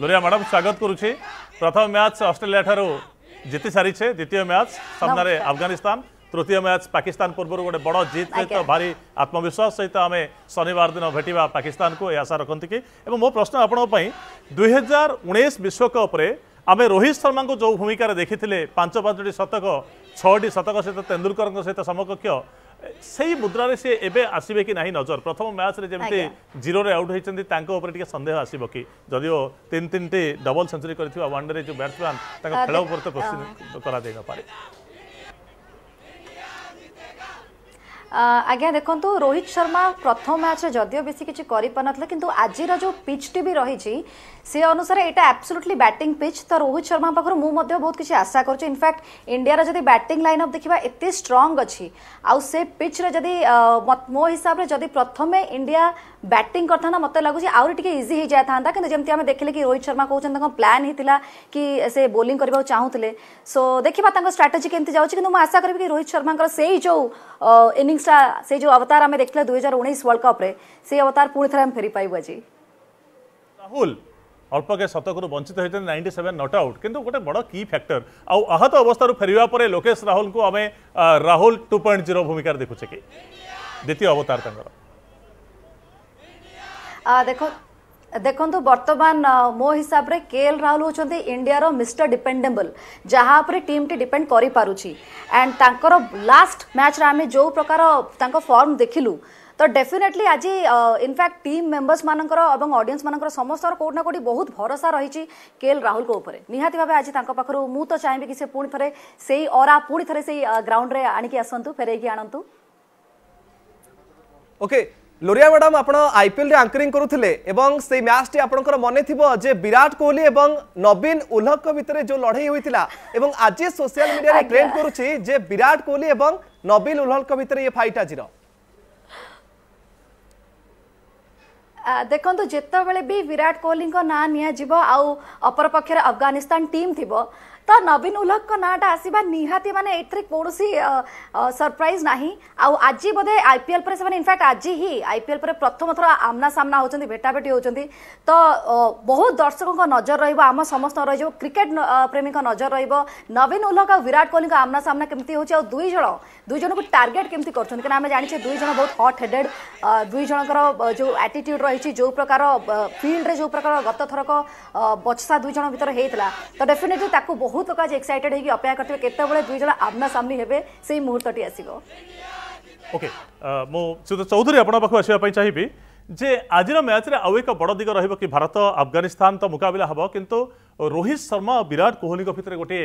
लोरिया madam स्वागत करुचे। प्रथम मैच ऑस्ट्रेलिया ठारू जीति सारी है, द्वितीय मैच सामने अफगानिस्तान, तृतीय मैच पाकिस्तान पूर्व गोटे बड़ जीत सहित भारी आत्मविश्वास सहित आम शनिवार दिन भेटा पाकिस्तान को आशा रखती कि मो प्रश्न आपणी 2019 विश्वकप आम रोहित शर्मा को जो भूमिकार देखी पांच शतक छोटी शतक सहित तेंदुलकर सहित समकक्ष से मुद्रा से एवं आसवे कि नजर प्रथम मैच रे जमी जीरो आउट होती सन्देह आसब कि जदिव तीन तीन टी डबल सेंचुरी कर वनडे जो बैट्समैन खेल उपरत प्रश्न कर आज्ञा देखंतु रोहित शर्मा प्रथम मैच रे जदियो बेसी किछि करि पनथले किंतु आज जो पिच टी भी रही छी से अनुसार एटा एब्सोल्युटली बैटिंग पिच तो रोहित शर्मा पाखर मु मध्ये बहुत किछि आशा करूँ। इनफैक्ट इंडिया रे जदि बैटिंग लाइनअप देखिबा एते स्ट्रांग अछि आउ से पिच रे जदि मो हिसाब रे जदि प्रथमे इंडिया बैटिंग करता ना मते लागु छी आउर टिके इजी हो जाय थांदा किंतु जेमति हम देखले कि रोहित शर्मा कहउछन तक प्लान हितिला कि से बोलिंग करबा चाहूतले सो देखिबा तंग स्ट्रेटजी केमति जाउछ किंतु मु आशा करबी कि रोहित शर्मा कर सेही जो इनिंग से जो अवतार हमें देखले 2019 वर्ल्ड कप रे से अवतार पूर्ण थरम फेरी पाइबा जी। राहुल अल्प के शतक रु वंचित होते 97 नॉट आउट किंतु गोटे बड़ की फैक्टर आउ आहत अवस्था फेरिया पर लोकेश राहुल को हमें राहुल 2.0 भूमिका देखुचे कि द्वितीय अवतार तंगर देखो देखो बर्तमान मो हिसाब रे केएल राहुल होचंती इंडिया रो मिस्टर डिपेंडेबल जहाँ पर टीम टी डिपेंड करी पारुची एंड तांकर लास्ट मैच रे आमे जो प्रकार तांको फॉर्म देखिलु तो डेफिनेटली आज इनफैक्ट टीम मेंबर्स मानकर एवं ऑडियंस मानकर समस्त कोड ना कोडी बहुत भरोसा रही केएल राहुल को ऊपर निहाती भाबे आज तांको पाखरो मु तो चाहेबे कि से पूर्ण थरे सेही औरा पूर्ण थरे सेही ग्राउंड रे आनिकी आसंतु फेरे की आनंतु। ओके लोरिया मैडम आप आईपीएल रे आंकरिंग करुले एवं से मैच टी आप मन थी विराट कोहली एवं नवीन उल्हक भितर जो लड़ाई होता एवं आज सोशल मीडिया रे ट्रेंड करुची जे विराट कोहली एवं नवीन उल्हक भितर ये फाइट आज देखो जिते भी विराट कोहली ना निब आपर पक्ष अफगानिस्तान टीम थी तो नवीन उल्हक नाटा आसवा निहाती माने एथरे कोनोसी सरप्राइज नाही आउ आज बोधे आईपीएल पर से माने इनफैक्ट आज ही आईपीएल पर प्रथम थर आमना सामना होचंती भेटा भेटी होचंती तो बहुत दर्शकों का नजर रहइबो आम समस्त रहइबो क्रिकेट प्रेमी का नजर रहइबो नवीन उल्हक और विराट कोहली का आमना सामना केमती होची आउ दुई जन को टार्गेट केमती करछन कि आमे जानि छे दुई जन बहुत हॉट हेडेड दुई जन कर जो एटीट्यूड रही छी जो प्रकार फील्ड रे जो प्रकार गत थरक बचसा दुई जन भीतर हेतला तो डेफिनेटली ताकू बहुत लोग एक्साइटेड होगी अपेक्षा करते केते बळे दुई जणा आमना सामनी हेबे सेही मुहूर्तटी आसीबो। ओके मो सुध चौधरी आपण पाखु आसीबा पई चाहिबी जे आजिर मैच रे आउ एक बड़ दिग रहइबो कि भारत अफगानिस्तान तो मुकाबला हबो किंतु रोहित शर्मा और विराट कोहली को भितर गोटे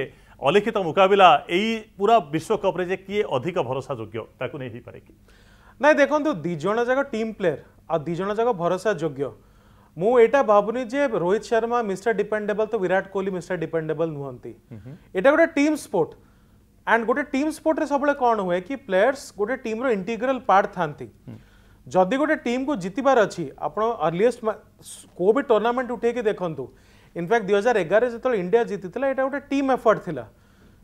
अलिखित मुकाबला एही पूरा विश्वकप रे जे किए अधिक भरोसा योग्य ताकू नै हि पारे कि नै देखंतु दि जणा जागा टीम प्लेयर आ दि जणा जागा भरोसा योग्य मु एटा भावुनी जे रोहित शर्मा मिस्टर डिपेंडेबल तो विराट कोहली मिस्टर डिपेंडेबल नुहंती एटा गोटे टीम स्पोर्ट एंड गोटे टीम स्पोर्ट रे सबले कोन होय कि प्लेयर्स गोटे टीम रो इंटीग्रल पार्ट थांती जदी गोटे टीम को जितिबार अछि आपण अर्लीस्ट को भी टूर्नामेंट उठे के देखंतु इनफैक्ट 2011 रे जतले इंडिया जितितला एटा गोटे टीम एफर्ट थिला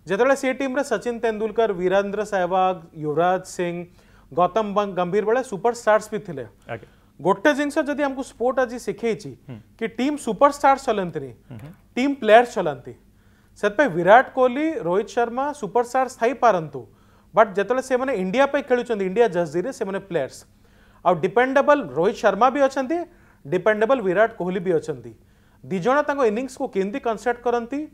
जतले से टीम रे सचिन तेंदुलकर वीरेंद्र सहवाग युवराज सिंह गौतम गंभीर बळे सुपरस्टार्स भी थिले। गोटे जिनस जदि हमको स्पोर्ट आज शिखे कि टीम सुपरस्टार चलती टीम प्लेयर चलती से विराट कोहली रोहित शर्मा सुपरस्टार थी पारतु बट जिते से मैंने इंडिया खेलुंट इंडिया जर्सी से मैंने प्लेयर्स आउ डिपेंडेबल रोहित शर्मा भी अच्छा डिपेंडेबल विराट कोहली भी अच्छा दिज इनिंग्स को केमती कंसल्ट करती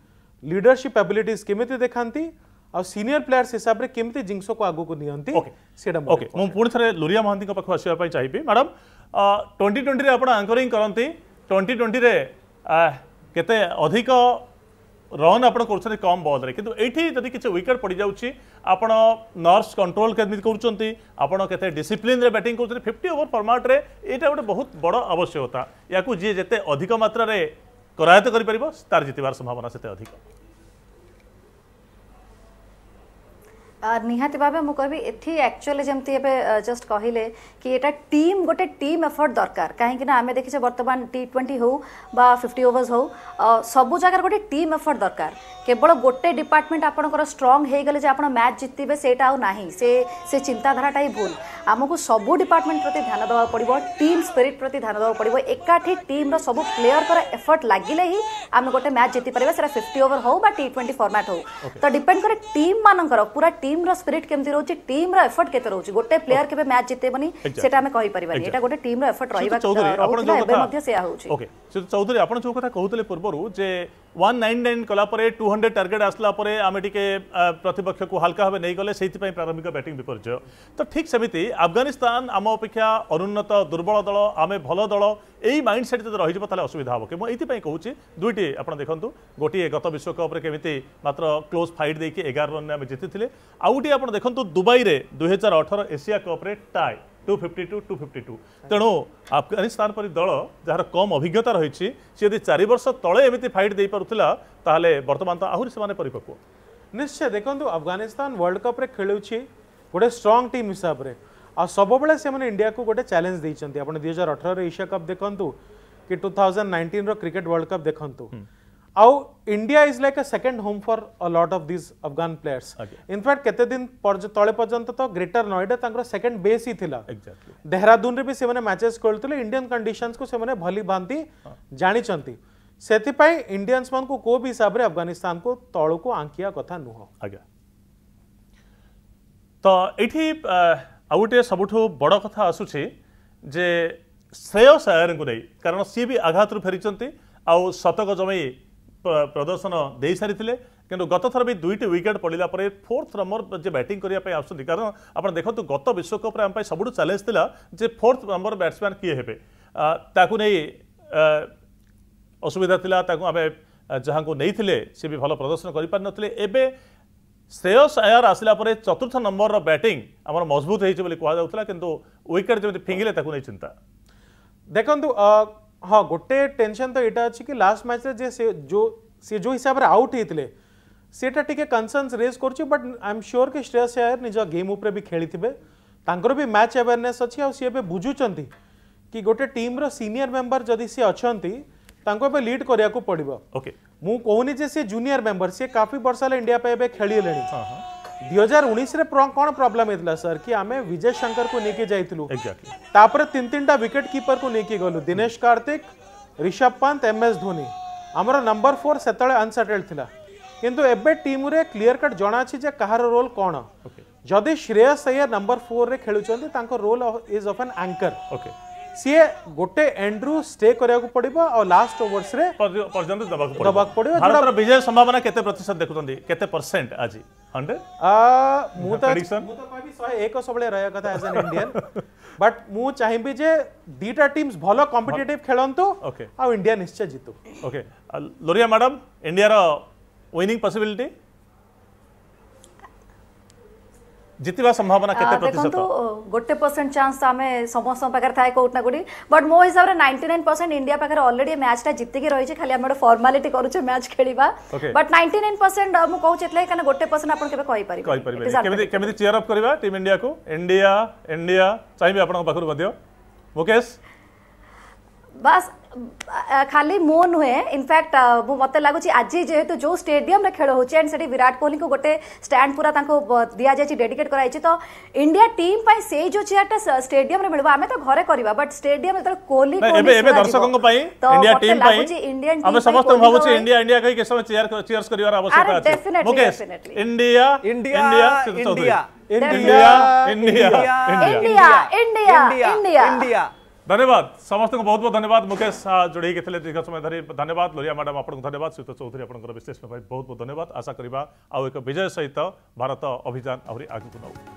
लीडरशिप एबिलिटीज केमी देखाती और सीनियर प्लेयर्स हिसाब से जिनस को आगू नियंती मुझे लोरिया मोहंती पाखु आसवाई चाहिए। मैडम 2020 रे आपण आंकरिंग करती 2020 रे केते अधिक रन आपण कर कम बॉल रे किंतु एठी जदी किछ विकेट पड़ी जाउची आपण नर्स कंट्रोल केमि करूचंती आपण केते डिसिप्लिन रे बैटिंग करूचंती 50 ओवर फॉर्मेट रे एटा गोटे बहुत बड़ आवश्यकता याकू जे जेते अधिक मात्रा रे करायत करि परिबो तार जितिबार संभावना सेते अधिक निहाती भावे मु कहबी एथि एक्चुअली जेमती एबे जस्ट कहिले कि एटा टीम गोटे टीम एफर्ट दरकार काहेकि ना आमे देखिछे वर्तमान T20 हो बा 50 ओवर्स हो सब जगह गोटे टीम एफर्ट दरकार केवल गोटे डिपार्टमेंट आपनकर स्ट्रांग हे गेले जे आपन मैच जितबे सेटा आउ नाही से चिंताधाराटाई भूल आमको सबू डिपार्टमेंट प्रति ध्यान देवा पड़ो टीम स्पिरिट प्रति ध्यान देवा पड़ो एकाठी टीम सब प्लेयर पर एफर्ट लगिले ही आम गोटे मैच जीति पारे से 50 ओवर हो बा T20 फॉर्मेट हो तो डिपेंड करे टीम मानकर पूरा टीम रो स्पिरिट केमती रहउची टीम रो एफर्ट केते रहउची गोटे प्लेयर केबे मैच जितेबनी सेटा हम कहि परिबानी एटा गोटे टीम रो एफर्ट रहिबा आपण जो कथा मध्ये से आउची ओके सो चौधरी आपण जो कथा कहउतले पूर्वरु जे 199 कला परे 200 टार्गेट आसला परे आमे टिके प्रतिपक्ष को हल्का हबे नै गले सेति पई प्रारंभिक बैटिंग विपर्जय तो ठीक समिति अफगानिस्तान आम अपेक्षा अनुन्नत दुर्बल दल आमे भलो दल एई माइंडसेट जदि रहिजबो ताले असुविधा होबो के मो एति पई कहउची दुइटी आपण देखंतु गोटी गत विश्वकप रे केमिति मात्र क्लोज फाइट देके 11 रन आमे जितिथिले आउटी आपण देखंतु दुबई रे 2018 एशिया कप रे टाई 252-252 तेणु अफगानिस्तान पर दल जार कम अभिज्ञता रही यदि 4 वर्ष तले एमती फाइट दे पारुथिला ताले वर्तमान तो आहुरी से परिपक्व निश्चय देखंतु अफगानिस्तान वर्ल्ड कप रे खेलुछि गोटे स्ट्रांग टीम हिसाब रे आ सब बेले से माने इंडिया को गोटे चैलेंज दैछन्ती आपण 2018 रे एशिया कप देखंतु कि 2019 रो क्रिकेट वर्ल्ड कप देखंतु आउ India is like a second home for a lot of this Afghan players in fact केते दिन तले पर्यंत तो ग्रेटर नोएडा तांकर सेकेंड बेस ही थिला देहरादून रे भी से माने मैचेस करथले इंडियन कंडीशंस को से माने भली भांति जानि चंती सेति पई इंडियंस मान को भी हिसाब रे अफगानिस्तान को तळो को आंकिया कथा नुह आज्ञा तो एठी आउटे सबठो बड़ कथा आसुछी जे श्रेयस अय्यर को नै कारण सी भी आघात रु फेरिचंती आउ शतक जमै प्रदर्शन दे सारी कि गत थर भी दुईट विकेट पड़ाला फोर्थ नंबर जे बैटिंग करने आसान कारण आप देखो गत विश्वकप आम सब चैलेंज था जे फोर्थ नंबर बैट्समैन किए हे ताकू नहीं असुविधा था आम जहाँ को नहीं सी भी भल प्रदर्शन करें श्रेयस अय्यर आसला चतुर्थ नंबर रो बैटिंग आम मजबूत होती कहला कि विकेट जमी फिंगिले नहीं चिंता देखु हाँ गोटे टेंशन तो यहाँ अच्छी कि लास्ट मैच रे जो हिसाब रे आउट होते सीटा टी कनसर्नस रेज कर बट आई एम श्योर कि श्रेयस अय्यर निज गेम उपर भी खेली तांकर भी मैच अवेयरनेस अच्छी आ सी बुझुंट कि गोटे टीम रो सीनियर मेंबर जदि सी अच्छा लीड करिया को पड़ो ओके मु कहूनी जे सी जूनियर मेंबर सी काफी वर्ष है इंडिया पे खेली 2019 कौन प्रॉब्लम होता सर कि आम विजय शंकर को लेके जाइलु तापर 3 विकेट कीपर को लेके गलु दिनेश कार्तिक ऋषभ पंत MS धोनी आमर नंबर 4 से अनसेटल्ड थिला किंतु एबे टीम रे क्लियर कट जना अछि जे कहार रोल कौन जदि श्रेयस अय्यर नंबर 4 रे खेलुछन्ती तांको role is of an anchor okay सी गोटे एंड्रू स्टे करिया को पड़िबो और लास्ट ओवर्स रे पर्यंत दबाक पड़िबो भारत रो विजय संभावना केते प्रतिशत देखुतंदी केते परसेंट आज 100 मु तो कहि 101 सबले रहया कथा एज एन इंडियन बट मु चाहिबी जे दीटा टीम्स भलो कॉम्पिटिटिव खेलंतु आ इंडिया निश्चय जीतु ओके लोरिया मैडम इंडिया रो विनिंग पॉसिबिलिटी जितवा संभावना केते प्रतिशत गोटे परसेंट चांस आमे समस्त पाकर थाए कोटना गुडी बट मो हिसाब रे 99% इंडिया पाकर ऑलरेडी मैच टा जित्ते के रही छे खाली हमर फॉर्मालिटी करू छे मैच खेलीबा बट 99% मु कहू छेतले कने गोटे परसेंट आपण केबे कहि पारि केबे केबे चीयर अप करबा टीम इंडिया को इंडिया चाहिबे आपण पाकर बदियो मुकेश बस खाली मो नुहे इनफैक्ट मत लगुच आज जेहेतु जो स्टेडियम रे खेल होचे एंड सेठी विराट कोहली को गोटे स्टैंड पूरा दि जाए डेडिकेट कराई तो इंडिया टीम पाई से जो चेयर स्टेडियम रे मिलबा आमे तो घरे करबा बट स्टेडियम रे कोहली दर्शकों पाई इंडिया टीम पाई इंडियन हम समस्त भावु छे इंडिया इंडिया कहि के समय चेयर चीयर्स करिवार आवश्यकता है Mukesh India India India India India India India India धन्यवाद समस्त को बहुत बहुत धन्यवाद मुकेश जोड़ी के दीर्घ समय धरी धन्यवाद लोरिया मैडम आपको धन्यवाद श्रीत चौधरी आपंकर विश्लेषण बहुत बहुत धन्यवाद आशा करवा आउ एक विजय सहित भारत अभियान आहरी आगे नौ।